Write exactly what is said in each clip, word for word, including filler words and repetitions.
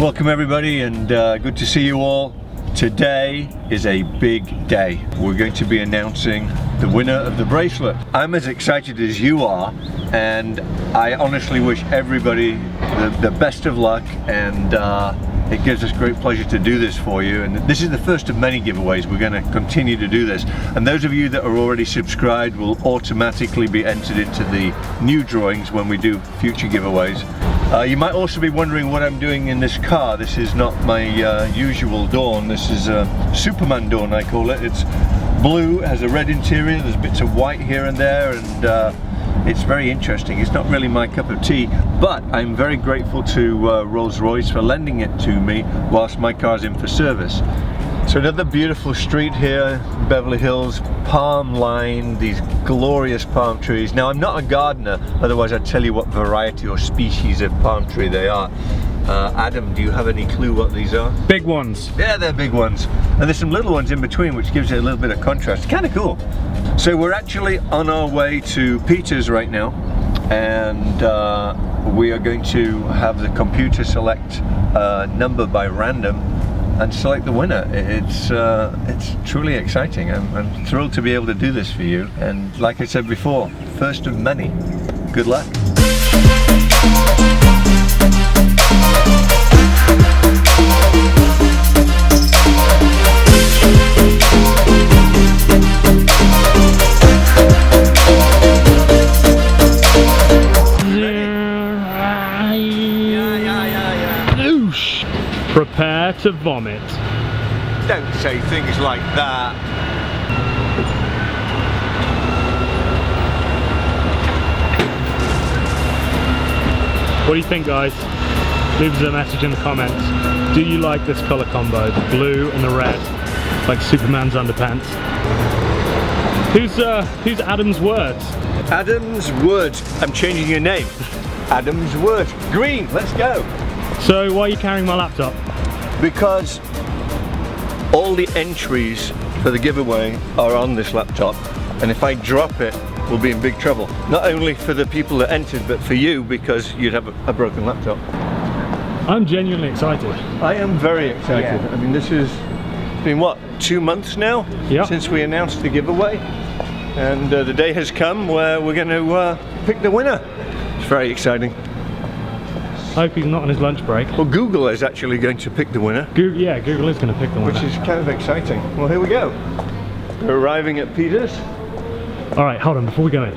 Welcome everybody, and uh, good to see you all. Today is a big day. We're going to be announcing the winner of the bracelet. I'm as excited as you are, and I honestly wish everybody the, the best of luck, and uh, it gives us great pleasure to do this for you. And this is the first of many giveaways. We're going to continue to do this, and those of you that are already subscribed will automatically be entered into the new drawings when we do future giveaways. Uh, you might also be wondering what I'm doing in this car. This is not my uh, usual dawn. This is a Superman dawn, I call it. It's blue, has a red interior, there's bits of white here and there, and uh, it's very interesting. It's not really my cup of tea, but I'm very grateful to uh, Rolls-Royce for lending it to me whilst my car's in for service. So another beautiful street here, Beverly Hills, palm lined, these glorious palm trees. Now I'm not a gardener, otherwise I'd tell you what variety or species of palm tree they are. Uh, Adam, do you have any clue what these are? Big ones. Yeah, they're big ones. And there's some little ones in between, which gives it a little bit of contrast. Kind of cool. So we're actually on our way to Peter's right now, and uh, we are going to have the computer select a number by random and select the winner. It's uh, it's truly exciting. I'm, I'm thrilled to be able to do this for you. And like I said before, first of many. Good luck. Prepare to vomit. Don't say things like that. What do you think, guys? Leave us a message in the comments. Do you like this colour combo? The blue and the red, like Superman's underpants. Who's uh, who's Adam's words? Adam's words. I'm changing your name. Adam's words. Green. Let's go. So why are you carrying my laptop? Because all the entries for the giveaway are on this laptop, and if I drop it, we'll be in big trouble. Not only for the people that entered, but for you, because you'd have a, a broken laptop. I'm genuinely excited. I am very excited. Yeah. I mean, this has been, what, two months now? Yep. Since we announced the giveaway, and uh, the day has come where we're going to uh, pick the winner. It's very exciting. I hope he's not on his lunch break. Well, Google is actually going to pick the winner. Go yeah, Google is going to pick the winner. Which is kind of exciting. Well, here we go. We're arriving at Peter's. All right, hold on, before we go in.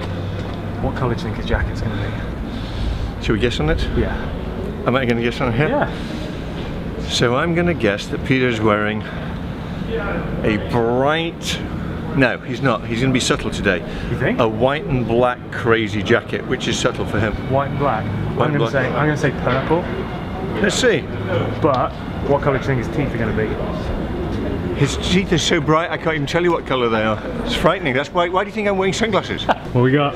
What colour do you think his jacket's going to be? Shall we guess on it? Yeah. Am I going to guess on here? Yeah. So I'm going to guess that Peter's wearing a bright... No, he's not. He's going to be subtle today. You think? A white and black crazy jacket, which is subtle for him. White and black? White I'm going to say, I'm going to say purple. Let's see. But what colour do you think his teeth are going to be? His teeth are so bright I can't even tell you what colour they are. It's frightening. That's why, why do you think I'm wearing sunglasses? What we got?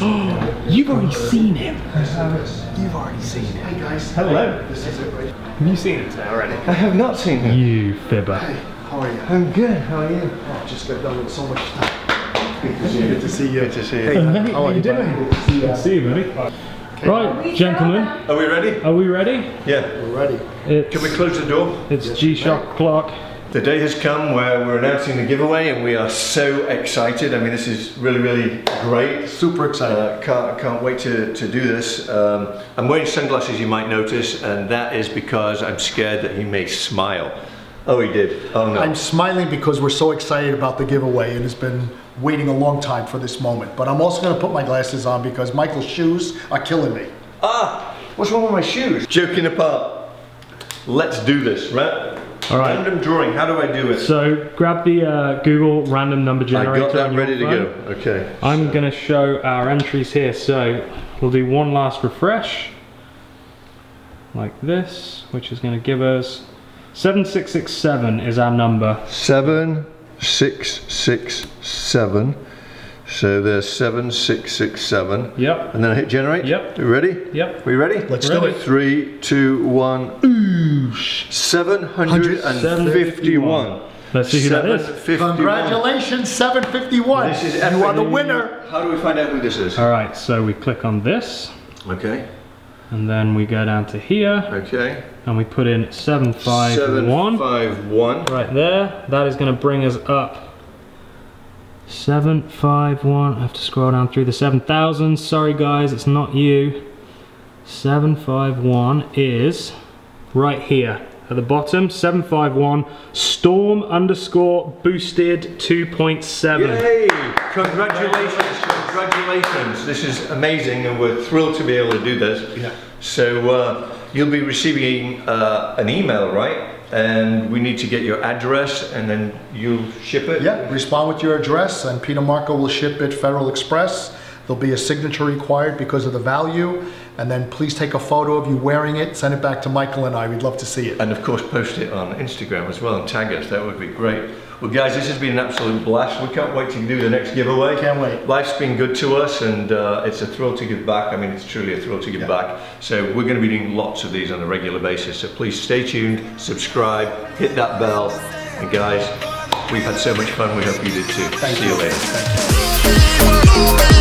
Oh, you've already seen him. You've already seen him. Hey guys. Hello. Have you seen him today already? I have not seen him. You fibber. Hey. How are you? I'm good, how are you? Oh, I've just got done with so much stuff. Good to see you. Good to see you. Good to see you. Hey, mate, how are you doing? Good to see you. Good to see you, buddy. Okay. Right, gentlemen. Are we ready? Are we ready? Yeah, we're ready. It's, Can we close the door? It's yes, G-Shock clock. The day has come where we're announcing the giveaway, and we are so excited. I mean, this is really, really great. Super excited. Uh, can't, can't wait to, to do this. Um, I'm wearing sunglasses, you might notice, and that is because I'm scared that he may smile. Oh, he did. Oh, no. I'm smiling because we're so excited about the giveaway. It has been waiting a long time for this moment. But I'm also going to put my glasses on because Michael's shoes are killing me. Ah, what's wrong with my shoes? Joking apart. Let's do this, right? All right. Random drawing, how do I do it? So grab the uh, Google random number generator. I got that ready to go, okay. I'm so. gonna show our entries here. So we'll do one last refresh, like this, which is gonna give us, seven six six seven is our number. seven six six seven. So there's seven six six seven. Yep. And then I hit generate. Yep. You ready? Yep. We ready? Let's do it. Three, two, one. Ooh. seven hundred fifty-one. Let's see who that is. Congratulations, seven fifty-one. This is you are the winner. How do we find out who this is? All right. So we click on this. Okay. And then we go down to here. Okay. And we put in seven five one. seven five one. Right there. That is going to bring us up. seven five one. I have to scroll down through the seven thousand. Sorry guys, it's not you. seven five one is right here at the bottom. seven five one storm underscore boosted two point seven. Yay! Congratulations, congratulations. This is amazing and we're thrilled to be able to do this. Yeah. So uh, you'll be receiving uh, an email, right? And we need to get your address and then you ship it? Yeah, respond with your address and Peter Marco will ship it Federal Express. There'll be a signature required because of the value. And then please take a photo of you wearing it, send it back to Michael and I, we'd love to see it. And of course post it on Instagram as well and tag us, that would be great. Well guys, this has been an absolute blast. We can't wait to do the next giveaway. Can't wait. Life's been good to us and uh, it's a thrill to give back. I mean, it's truly a thrill to give yeah. back. So we're going to be doing lots of these on a regular basis. So please stay tuned, subscribe, hit that bell. And guys, we've had so much fun, we hope you did too. Thank see you, you later. Thank you.